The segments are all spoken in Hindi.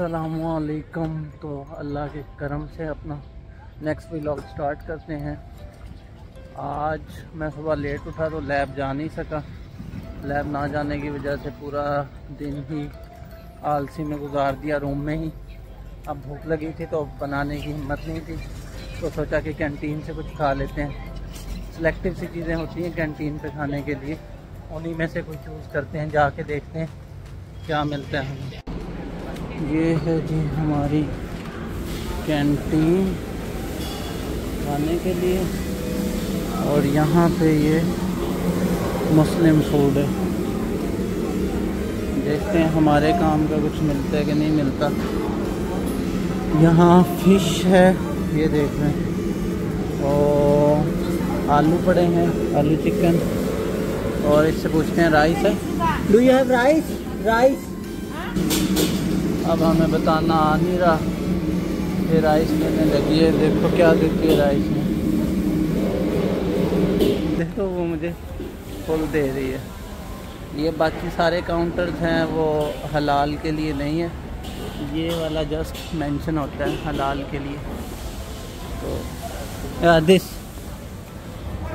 अस्सलामुअलैकुम। तो अल्लाह के करम से अपना नेक्स्ट व्लॉग स्टार्ट करते हैं। आज मैं सुबह लेट उठा तो लैब जा नहीं सका। लैब ना जाने की वजह से पूरा दिन ही आलसी में गुजार दिया, रूम में ही। अब भूख लगी थी तो बनाने की हिम्मत नहीं थी, तो सोचा कि कैंटीन से कुछ खा लेते हैं। सेलेक्टिव सी चीज़ें होती हैं कैंटीन पे खाने के लिए, उन्हीं में से कुछ चूज़ करते हैं, जाके देखते हैं क्या मिलता है हमें। ये है जी हमारी कैंटीन खाने के लिए, और यहाँ पे ये मुस्लिम फूड है। देखते हैं हमारे काम का कुछ मिलता है कि नहीं मिलता। यहाँ फिश है, ये देख रहे हैं, और आलू पड़े हैं, आलू चिकन। और इससे पूछते हैं राइस है, do you have rice? Rice अब हमें बताना आ नहीं रहा। ये राइस लेने लगी है, देखो क्या देती है राइस में। देखो वो मुझे फुल दे रही है। ये बाकी सारे काउंटर्स हैं वो हलाल के लिए नहीं है, ये वाला जस्ट मेंशन होता है हलाल के लिए। तो दिस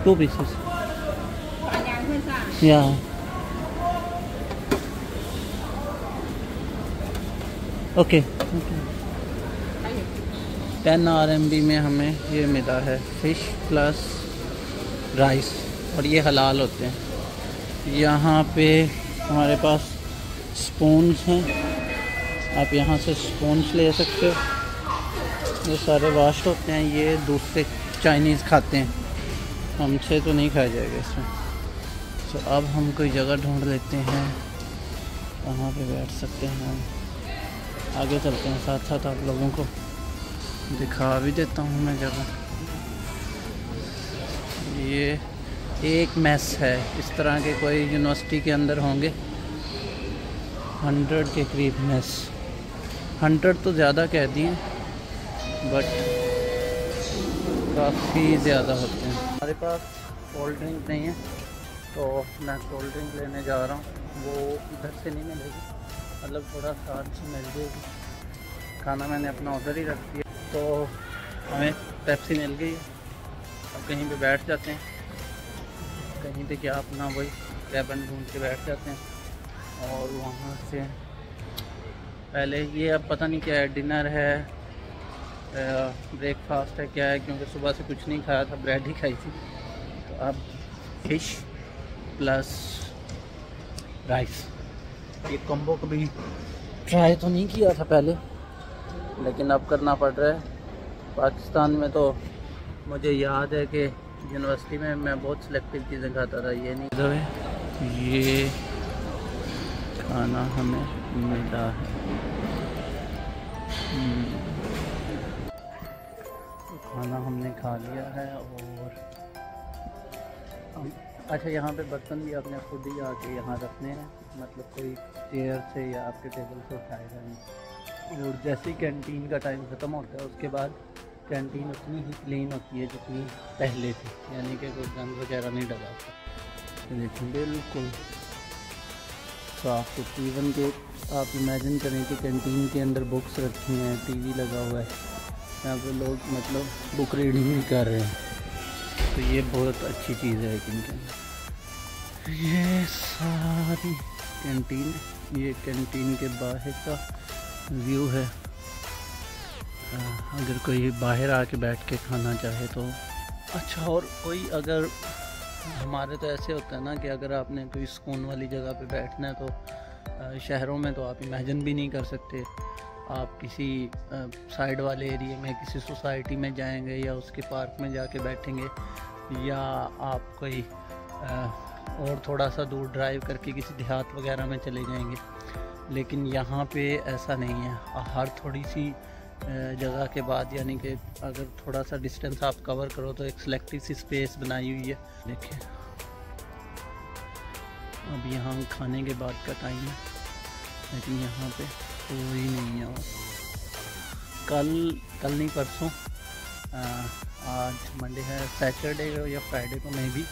2 पीसेस या ओके। 10 RMB में हमें ये मिला है फ़िश प्लस राइस, और ये हलाल होते हैं। यहाँ पे हमारे पास स्पून्स हैं, आप यहाँ से स्पून्स ले सकते हो। ये सारे वाश होते हैं, ये दूसरे चाइनीज़ खाते हैं, हमसे तो नहीं खाया जाएगा इसमें। तो अब हम कोई जगह ढूंढ लेते हैं, वहाँ पे बैठ सकते हैं। आगे चलते हैं, साथ साथ आप लोगों को दिखा भी देता हूँ मैं जगह। ये एक मेस है, इस तरह के कोई यूनिवर्सिटी के अंदर होंगे 100 के करीब मेस। 100 तो ज़्यादा कह दिए, बट काफ़ी ज़्यादा होते हैं। हमारे पास कोल्ड ड्रिंक नहीं है तो मैं कोल्ड ड्रिंक लेने जा रहा हूँ। वो इधर से नहीं मिलेगी, मतलब थोड़ा साथ मिल जाएगी। खाना मैंने अपना ऑर्डर ही रख दिया, तो हमें पेप्सी मिल गई। अब कहीं पे बैठ जाते हैं, कहीं पे क्या अपना वही कैबिन ढूंढ के बैठ जाते हैं। और वहाँ से पहले ये अब पता नहीं क्या है, डिनर है, ब्रेकफास्ट है, क्या है, क्योंकि सुबह से कुछ नहीं खाया था, ब्रेड ही खाई थी। तो अब फिश प्लस राइस, ये कॉम्बो कभी ट्राई तो नहीं किया था पहले, लेकिन अब करना पड़ रहा है। पाकिस्तान में तो मुझे याद है कि यूनिवर्सिटी में मैं बहुत सिलेक्टिव चीज़ें खाता था, ये नहीं। ये खाना हमें मिला है। खाना हमने खा लिया है, और अच्छा यहाँ पे बर्तन भी आपने खुद ही आके यहाँ रखने हैं, मतलब कोई चेयर से या आपके टेबल से उठाएगा नहीं। और जैसे ही कैंटीन का टाइम ख़त्म होता है, उसके बाद कैंटीन उतनी ही क्लीन होती है जितनी पहले थी, यानी कि कोई गंद वगैरह नहीं डला होता, लेकिन बिल्कुल साफ सुथरी। इवन के आप इमेजिन करें कि कैंटीन के अंदर बुक्स रखी हैं, TV लगा हुआ है, यहाँ पर लोग मतलब बुक रीडिंग भी कर रहे हैं, तो ये बहुत अच्छी चीज़ है कैंटीन। ये सारी कैंटीन, ये कैंटीन के बाहर का व्यू है। अगर कोई बाहर आके बैठ के खाना चाहे तो अच्छा। और कोई अगर हमारे तो ऐसे होता है ना कि अगर आपने कोई सुकून वाली जगह पे बैठना है तो शहरों में तो आप इमेजिन भी नहीं कर सकते। आप किसी साइड वाले एरिया में, किसी सोसाइटी में जाएंगे या उसके पार्क में जाके बैठेंगे, या आप कोई और थोड़ा सा दूर ड्राइव करके किसी देहात वगैरह में चले जाएंगे। लेकिन यहाँ पे ऐसा नहीं है, हर थोड़ी सी जगह के बाद, यानी कि अगर थोड़ा सा डिस्टेंस आप कवर करो तो एक सिलेक्टिव सी स्पेस बनाई हुई है। देखिए अब यहाँ खाने के बाद का टाइम है, लेकिन यहाँ पे कोई नहीं है। कल नहीं परसों, आज मंडे है, सैटरडे या फ्राइडे को मे भी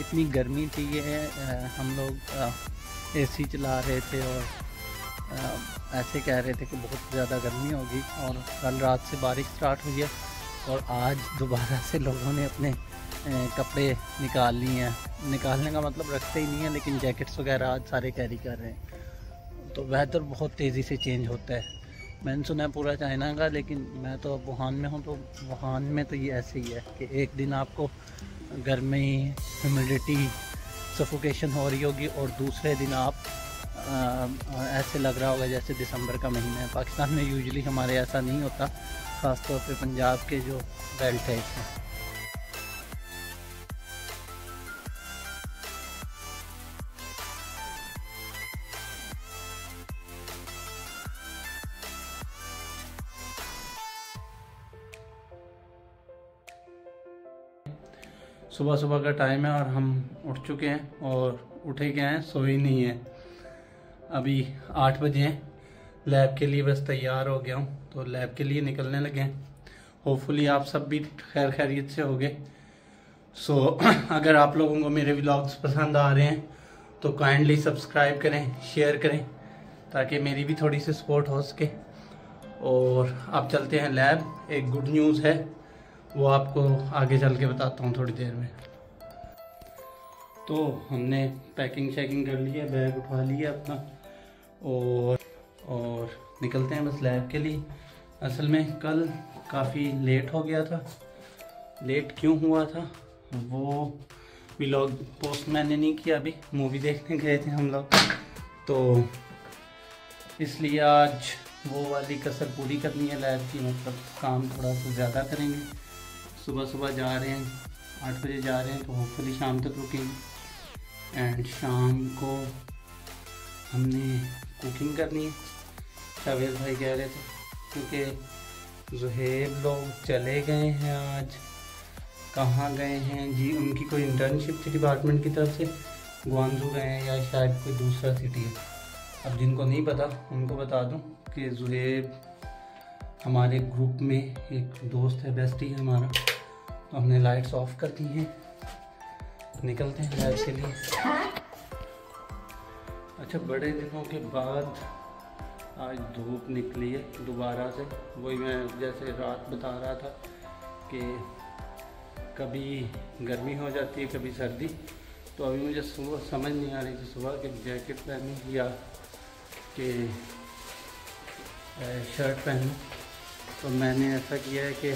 इतनी गर्मी थी, ये हम लोग AC चला रहे थे और ऐसे कह रहे थे कि बहुत ज़्यादा गर्मी होगी और कल रात से बारिश स्टार्ट हुई है और आज दोबारा से लोगों ने अपने कपड़े निकाल लिए हैं। निकालने का मतलब रखते ही नहीं है, लेकिन जैकेट्स वगैरह आज सारे कैरी कर रहे हैं। तो वेदर बहुत तेज़ी से चेंज होता है। मैंने सुना है पूरा चाइना का, लेकिन मैं तो अब वुहान में हूँ, तो वुहान में तो ये ऐसे ही है कि एक दिन आपको गर्मी, ह्यूमिडिटी, सफोकेशन हो रही होगी और दूसरे दिन आप ऐसे लग रहा होगा जैसे दिसंबर का महीना है। पाकिस्तान में यूजुअली हमारे ऐसा नहीं होता, ख़ासतौर पे पंजाब के जो बेल्ट है इसमें। सुबह सुबह का टाइम है और हम उठ चुके हैं और उठे गए हैं, सोए नहीं हैं। अभी 8 बजे हैं। लैब के लिए बस तैयार हो गया हूँ, तो लैब के लिए निकलने लगे हैं। होपफुली आप सब भी खैर खैरियत से होंगे। सो अगर आप लोगों को मेरे व्लॉग्स पसंद आ रहे हैं तो काइंडली सब्सक्राइब करें, शेयर करें, ताकि मेरी भी थोड़ी सी सपोर्ट हो सके। और आप चलते हैं लैब। एक गुड न्यूज़ है, वो आपको आगे चल के बताता हूँ थोड़ी देर में। तो हमने पैकिंग शैकिंग कर ली है, बैग उठा लिया अपना और निकलते हैं बस लैब के लिए। असल में कल काफ़ी लेट हो गया था। लेट क्यों हुआ था वो व्लॉग पोस्ट मैंने नहीं किया, अभी मूवी देखने गए थे हम लोग, तो इसलिए आज वो वाली कसर पूरी करनी है लैब की। मतलब काम थोड़ा सा ज़्यादा करेंगे। सुबह सुबह जा रहे हैं, 8 बजे जा रहे हैं, तो होपफुली शाम तक रुकेंगे। एंड शाम को हमने कुकिंग करनी है, शावेज भाई कह रहे थे, क्योंकि ज़ुहेब लोग चले गए हैं। आज कहाँ गए हैं जी? उनकी कोई इंटर्नशिप थी डिपार्टमेंट की तरफ से, ग्वांगजू गए हैं या शायद कोई दूसरा सिटी है। अब जिनको नहीं पता उनको बता दूं कि ज़ुहेब हमारे ग्रुप में एक दोस्त है, बेस्टी है हमारा। तो हमने लाइट्स ऑफ कर दी हैं, निकलते हैं लैब के लिए। अच्छा, बड़े दिनों के बाद आज धूप निकली है दोबारा से। वही मैं जैसे रात बता रहा था कि कभी गर्मी हो जाती है, कभी सर्दी। तो अभी मुझे सुबह समझ नहीं आ रही थी सुबह कि जैकेट पहनूं या कि शर्ट पहनूं। तो मैंने ऐसा किया है कि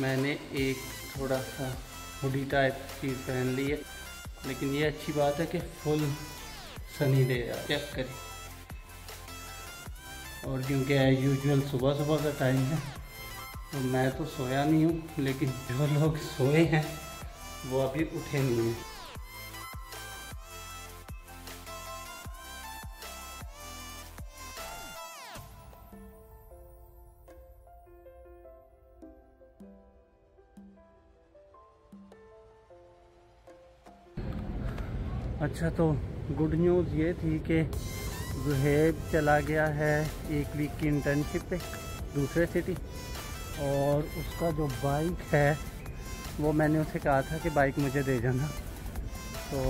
मैंने एक थोड़ा सा हुडी टाइप चीज़ पहन ली है। लेकिन ये अच्छी बात है कि फुल सनी दे रहा है, चेक करें। और क्योंकि यूजुअल सुबह सुबह का टाइम है, तो मैं तो सोया नहीं हूँ, लेकिन जो लोग सोए हैं वो अभी उठे नहीं हैं। अच्छा, तो गुड न्यूज़ ये थी कि ज़ुहेब चला गया है एक वीक की इंटर्नशिप पे दूसरे सिटी। और उसका जो बाइक है वो मैंने उसे कहा था कि बाइक मुझे दे जाना। तो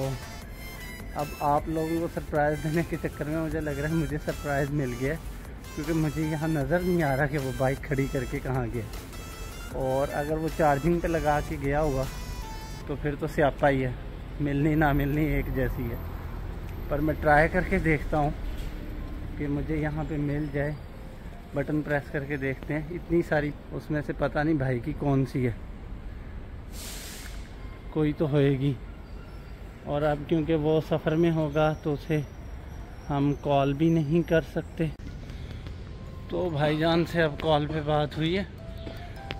अब आप लोगों को सरप्राइज़ देने के चक्कर में मुझे लग रहा है मुझे सरप्राइज़ मिल गया, क्योंकि मुझे यहाँ नज़र नहीं आ रहा कि वो बाइक खड़ी करके कहाँ गया। और अगर वो चार्जिंग पे लगा के गया हुआ तो फिर तो स्यापा ही है, मिलनी ना मिलनी एक जैसी है। पर मैं ट्राई करके देखता हूँ कि मुझे यहाँ पे मिल जाए। बटन प्रेस करके देखते हैं। इतनी सारी, उसमें से पता नहीं भाई की कौन सी है, कोई तो होएगी। और अब क्योंकि वो सफ़र में होगा तो उसे हम कॉल भी नहीं कर सकते। तो भाईजान से अब कॉल पे बात हुई है।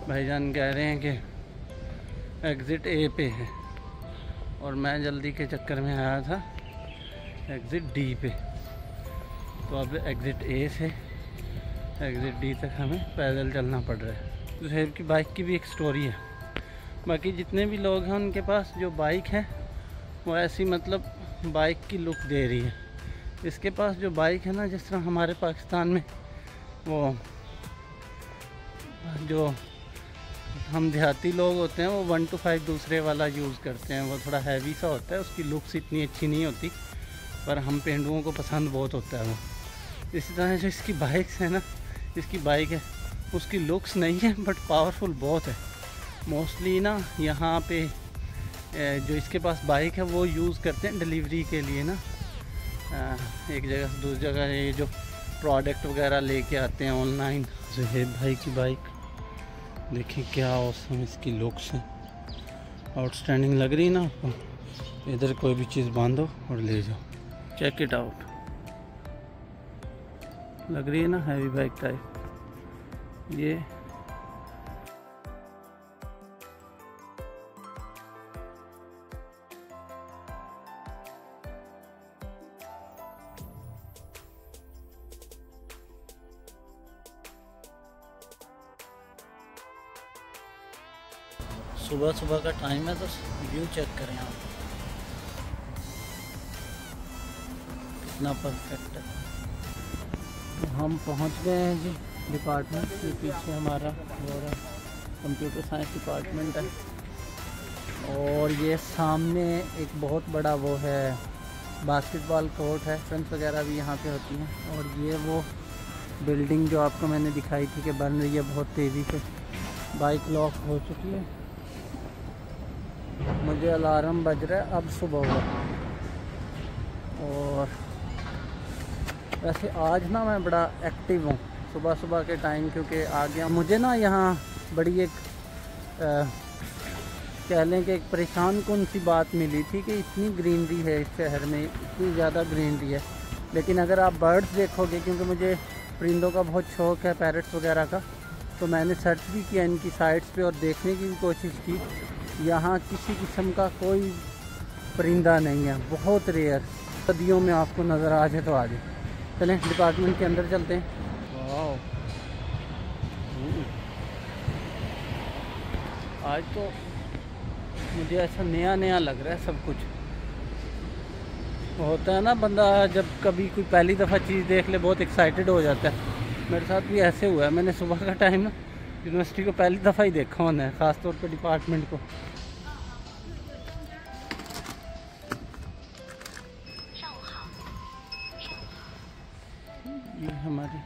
भाईजान कह रहे हैं कि एग्ज़िट ए पे है और मैं जल्दी के चक्कर में आया था एग्ज़िट डी पे। तो अब एग्ज़िट ए से एग्ज़िट डी तक हमें पैदल चलना पड़ रहा है। ज़ुहेब की बाइक की भी एक स्टोरी है। बाकी जितने भी लोग हैं उनके पास जो बाइक है वो ऐसी मतलब बाइक की लुक दे रही है। इसके पास जो बाइक है ना, जिस तरह हमारे पाकिस्तान में वो जो हम देहाती लोग होते हैं वो 125 दूसरे वाला यूज़ करते हैं, वो थोड़ा हैवी सा होता है, उसकी लुक्स इतनी अच्छी नहीं होती, पर हम पेंडुओं को पसंद बहुत होता है वो। इसी तरह जो इसकी बाइक्स है ना, इसकी बाइक है उसकी लुक्स नहीं है बट पावरफुल बहुत है। मोस्टली ना यहाँ पे जो इसके पास बाइक है वो यूज़ करते हैं डिलीवरी के लिए ना, एक जगह से दूसरी जगह ये जो प्रोडक्ट वगैरह लेके आते हैं ऑनलाइन। ज़ुहैब भाई की बाइक देखिए क्या औसम इसकी लुक्स है, आउटस्टैंडिंग लग रही है ना आपको। इधर कोई भी चीज़ बांधो और ले जाओ, चेक इट आउट, लग रही है ना हैवी बाइक टाइप। ये सुबह सुबह का टाइम है तो व्यू चेक करें आप कितना परफेक्ट है। हम पहुंच गए हैं जी डिपार्टमेंट के पीछे, हमारा और कंप्यूटर साइंस डिपार्टमेंट है। और ये सामने एक बहुत बड़ा वो है बास्केटबॉल कोर्ट है, फ्रेंड्स वगैरह भी यहाँ पे होती हैं। और ये वो बिल्डिंग जो आपको मैंने दिखाई थी कि बन रही है बहुत तेज़ी से, बाइक लॉक हो चुकी है। मुझे अलार्म बज रहा है, अब सुबह होगा। और वैसे आज ना मैं बड़ा एक्टिव हूँ सुबह सुबह के टाइम, क्योंकि आ गया मुझे ना यहाँ बड़ी एक कह लें कि एक परेशान कौन सी बात मिली थी कि इतनी ग्रीनरी है इस शहर में, इतनी ज़्यादा ग्रीनरी है। लेकिन अगर आप बर्ड्स देखोगे, क्योंकि मुझे परिंदों का बहुत शौक़ है, पैरट्स वगैरह का, तो मैंने सर्च भी किया इनकी साइट्स पे और देखने की भी कोशिश की। यहाँ किसी किस्म का कोई परिंदा नहीं है, बहुत रेयर, सदियों में आपको नज़र आ जाए तो आ जाए। चलें डिपार्टमेंट के अंदर चलते हैं। आज तो मुझे ऐसा नया नया लग रहा है सब कुछ। होता है ना बंदा जब कभी कोई पहली दफ़ा चीज़ देख ले बहुत एक्साइटेड हो जाता है। मेरे साथ भी ऐसे हुआ है, मैंने सुबह का टाइम ना यूनिवर्सिटी को पहली दफ़ा ही देखा होना है, ख़ास तौर पे डिपार्टमेंट को। ये हमारी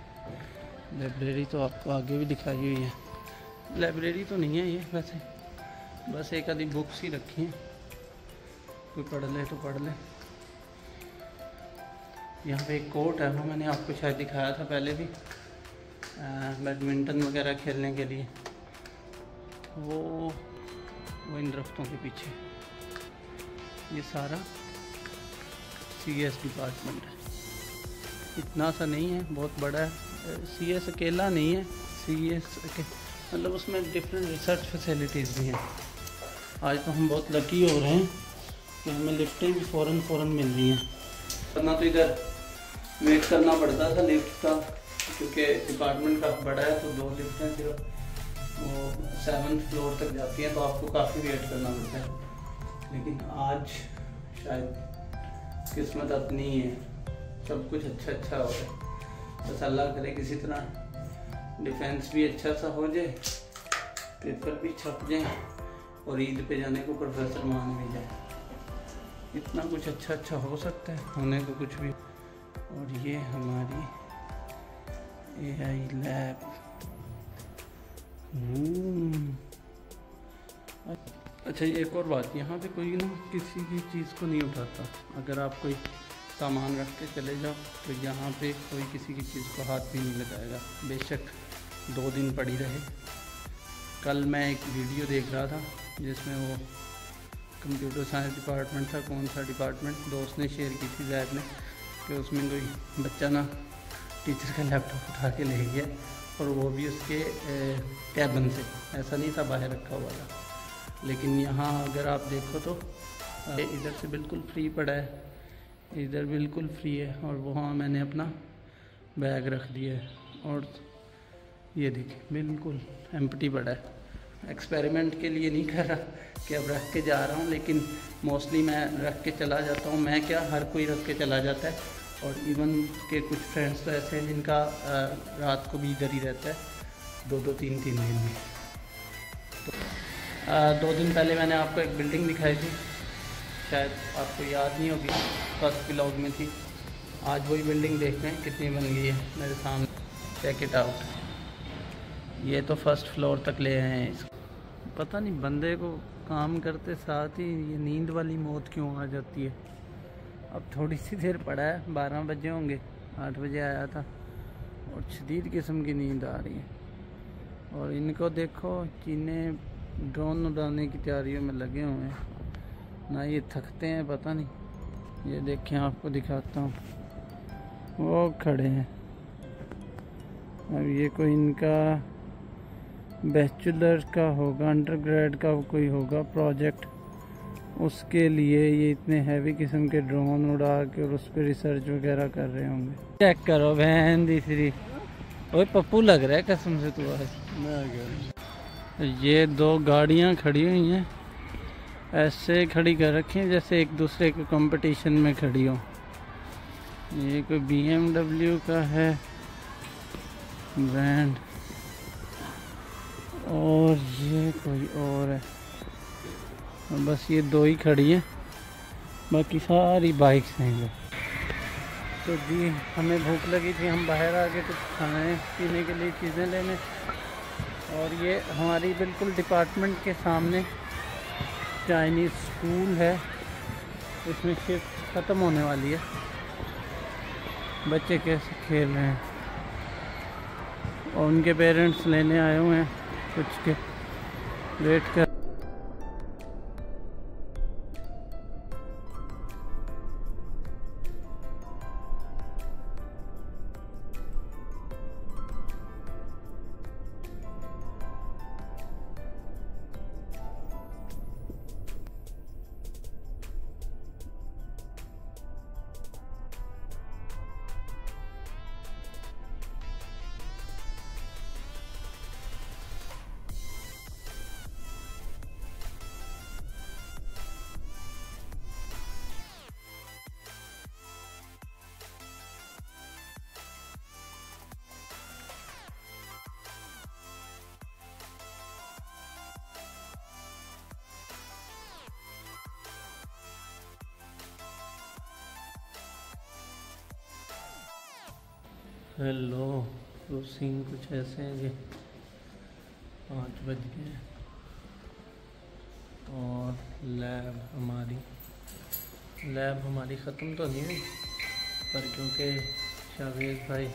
लाइब्रेरी तो आपको आगे भी दिखाई हुई है, लाइब्रेरी तो नहीं है ये वैसे, बस एक आधी बुक्स ही रखी हैं, कोई पढ़ ले तो पढ़ ले। यहाँ पे एक कोर्ट है, वो मैंने आपको शायद दिखाया था पहले भी, बैडमिंटन वगैरह खेलने के लिए। वो इन दरख्तों के पीछे ये सारा CS डिपार्टमेंट है, इतना सा नहीं है, बहुत बड़ा है। CS अकेला नहीं है, CS मतलब उसमें डिफरेंट रिसर्च फैसिलिटीज़ भी हैं। आज तो हम बहुत लकी हो रहे हैं कि हमें लिफ्टें भी फ़ौरन मिल रही हैं, वरना तो इधर वेट करना पड़ता था लिफ्ट का, क्योंकि डिपार्टमेंट काफ़ी बड़ा है तो 2 लिफ्टें सिर्फ वो 7th फ्लोर तक जाती हैं, तो आपको काफ़ी वेट करना पड़ता है। लेकिन आज शायद किस्मत अपनी ही है, सब कुछ अच्छा अच्छा हो रहा है। बस अल्लाह करे किसी तरह डिफेंस भी अच्छा सा हो जाए, पेपर भी छप जाए और ईद पे जाने को प्रोफेसर मान भी जाए। इतना कुछ अच्छा अच्छा हो सकता है, होने को कुछ भी। और ये हमारी AI लैब। अच्छा एक और बात, यहाँ पे कोई ना किसी की चीज़ को नहीं उठाता। अगर आप कोई सामान रख के चले जाओ तो यहाँ पे कोई किसी की चीज़ को हाथ भी नहीं लगाएगा, बेशक 2 दिन पड़ी रहे। कल मैं एक वीडियो देख रहा था जिसमें वो कंप्यूटर साइंस डिपार्टमेंट था, कौन सा डिपार्टमेंट, दोस्त ने शेयर की थी लैब में, कि उसमें कोई बच्चा ना टीचर का लैपटॉप उठा के ले गया और वो भी उसके कैबिन से, ऐसा नहीं था बाहर रखा हुआ था। लेकिन यहाँ अगर आप देखो तो इधर से बिल्कुल फ्री पड़ा है, इधर बिल्कुल फ्री है, और वहाँ मैंने अपना बैग रख दिया है। और ये देखिए बिल्कुल एम्प्टी पड़ा है, एक्सपेरिमेंट के लिए नहीं कर रहा कि अब रख के जा रहा हूँ, लेकिन मोस्टली मैं रख के चला जाता हूँ। मैं क्या, हर कोई रख के चला जाता है, और इवन के कुछ फ्रेंड्स तो ऐसे हैं जिनका रात को भी इधर ही रहता है, 2-2 3-3 दिन में। तो 2 दिन पहले मैंने आपको एक बिल्डिंग दिखाई थी, शायद आपको याद नहीं होगी, फर्स्ट व्लॉग में थी। आज वही बिल्डिंग देखते हैं कितनी बन गई है मेरे सामने। Check it out. ये तो फर्स्ट फ्लोर तक ले आए हैं इसको। पता नहीं बंदे को काम करते साथ ही ये नींद वाली मौत क्यों आ जाती है। अब थोड़ी सी देर पड़ा है, 12 बजे होंगे, 8 बजे आया था और शदीद किस्म की नींद आ रही है। और इनको देखो, चीने ड्रोन उड़ाने की तैयारियों में लगे हुए हैं ना, ये थकते हैं पता नहीं। ये देखें, आपको दिखाता हूँ, वो खड़े हैं। अब ये कोई इनका बैचलर का होगा, अंडरग्रेड का कोई होगा प्रोजेक्ट, उसके लिए ये इतने हैवी किस्म के ड्रोन उड़ा के और उस पर रिसर्च वगैरह कर रहे होंगे। चेक करो बहन तीसरी, ओए पप्पू लग रहा है कसम से तू आज। ये दो गाड़ियाँ खड़ी हुई हैं, ऐसे खड़ी कर रखी हैं जैसे एक दूसरे के कंपटीशन में खड़ी हो। ये कोई BMW का है ब्रांड और ये कोई और है। बस ये दो ही खड़ी है, बाकी सारी बाइक्स हैं। तो जी हमें भूख लगी थी, हम बाहर आके कुछ खाने पीने के लिए चीज़ें लेने, और ये हमारी बिल्कुल डिपार्टमेंट के सामने चाइनीज़ स्कूल है, इसमें शिफ्ट ख़त्म होने वाली है। बच्चे कैसे खेल रहे हैं और उनके पेरेंट्स लेने आए हुए हैं कुछ के, वेट कर। हेलो, तो सीन कुछ ऐसे हैं कि 5 बज गए और लैब हमारी ख़त्म तो नहीं हुई, पर क्योंकि शावेज भाई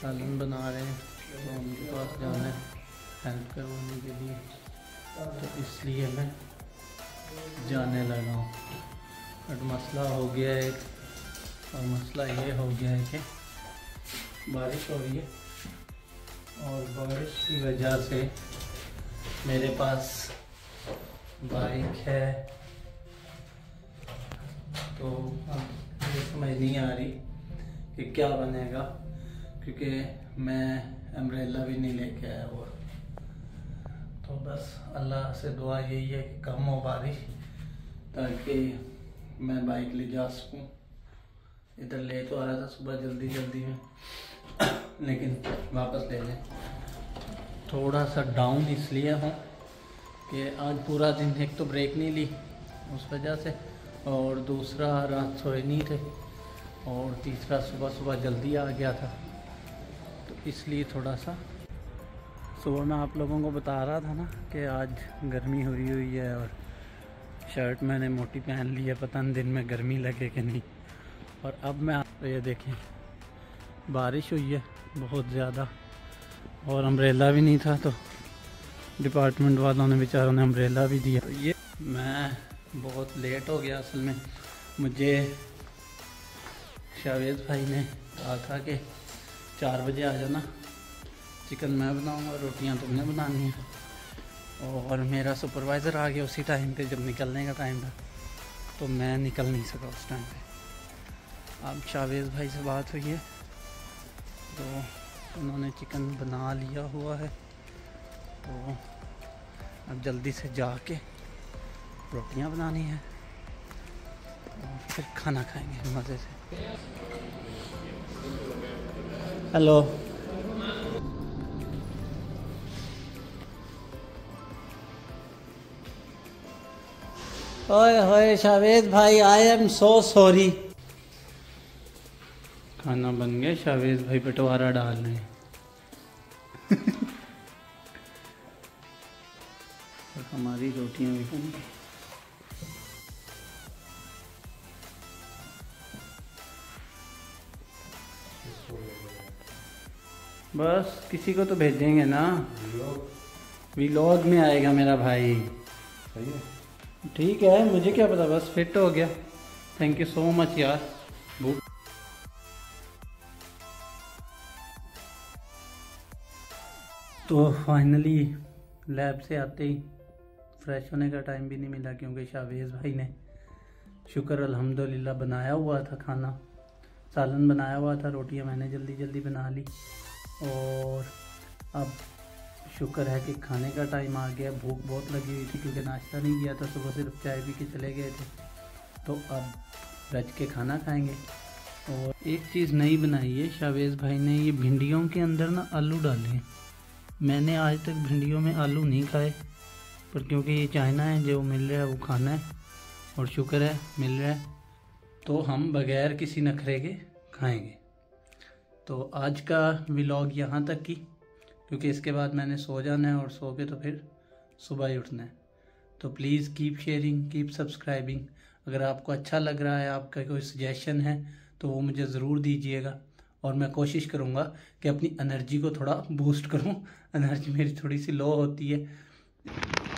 सालन बना रहे हैं तो उनके पास जाना है हेल्प करवाने के लिए, तो इसलिए मैं जाने लगा हूँ। बट मसला हो गया है, और मसला ये हो गया है कि बारिश हो रही है और बारिश की वजह से मेरे पास बाइक है तो अब ये समझ नहीं आ रही कि क्या बनेगा, क्योंकि मैं अम्ब्रेला भी नहीं लेके आया। और तो बस अल्लाह से दुआ यही है कि कम हो बारिश, ताकि मैं बाइक ले जा सकूँ। इधर ले तो आ रहा था सुबह जल्दी में, लेकिन वापस ले लें। थोड़ा सा डाउन इसलिए हूँ कि आज पूरा दिन एक तो ब्रेक नहीं ली उस वजह से, और दूसरा रात सोए नहीं थे, और तीसरा सुबह जल्दी आ गया था, तो इसलिए थोड़ा सा। सुबह मैं आप लोगों को बता रहा था ना कि आज गर्मी हो रही हुई है और शर्ट मैंने मोटी पहन ली है, पता नहीं दिन में गर्मी लगे कि नहीं। और अब मैं आप ये देखें, बारिश हुई है बहुत ज़्यादा और अम्ब्रेला भी नहीं था, तो डिपार्टमेंट वालों ने बेचारों ने अम्ब्रेला भी दिया। तो ये मैं बहुत लेट हो गया। असल में मुझे शावेज भाई ने कहा था कि 4 बजे आ जाना, चिकन मैं बनाऊंगा, रोटियां तुमने बनानी है। और मेरा सुपरवाइज़र आ गया उसी टाइम पे जब निकलने का टाइम था, तो मैं निकल नहीं सका उस टाइम पे। अब शावेज भाई से बात हुई है तो उन्होंने चिकन बना लिया हुआ है, तो अब जल्दी से जाके रोटियां बनानी है और फिर खाना खाएंगे मज़े से। हेलो, ओए शावेज भाई, आई एम सो सॉरी। खाना बन गया, शावेज भाई बटवारा डाल रहे हैं। और हमारी रोटियां भी बन गई। बस किसी को तो भेजेंगे ना, व्लॉग में आएगा मेरा भाई। सही है, ठीक है, मुझे क्या पता, बस फिट हो गया। थैंक यू सो मच यार। तो फाइनली लैब से आते ही फ्रेश होने का टाइम भी नहीं मिला, क्योंकि शावेज भाई ने शुक्र अल्हम्दुलिल्लाह बनाया हुआ था खाना, सालन बनाया हुआ था, रोटियां मैंने जल्दी जल्दी बना ली। और अब शुक्र है कि खाने का टाइम आ गया। भूख बहुत लगी हुई थी क्योंकि नाश्ता नहीं किया था, सुबह सिर्फ चाय पी के चले गए थे। तो अब रज के खाना खाएंगे। और एक चीज़ नई बनाई है शावेज भाई ने, ये भिंडियों के अंदर ना आलू डाले हैं। मैंने आज तक भिंडियों में आलू नहीं खाए, पर क्योंकि ये चाइना है, जो मिल रहा है वो खाना है, और शुक्र है मिल रहा है तो हम बग़ैर किसी नखरे के खाएंगे। तो आज का व्लॉग यहाँ तक ही, क्योंकि इसके बाद मैंने सो जाना है, और सो के तो फिर सुबह ही उठना है। तो please keep sharing, keep subscribing. अगर आपको अच्छा लग रहा है, आपका कोई सजेशन है तो वो मुझे ज़रूर दीजिएगा, और मैं कोशिश करूँगा कि अपनी एनर्जी को थोड़ा बूस्ट करूँ। एनर्जी मेरी थोड़ी सी लो होती है।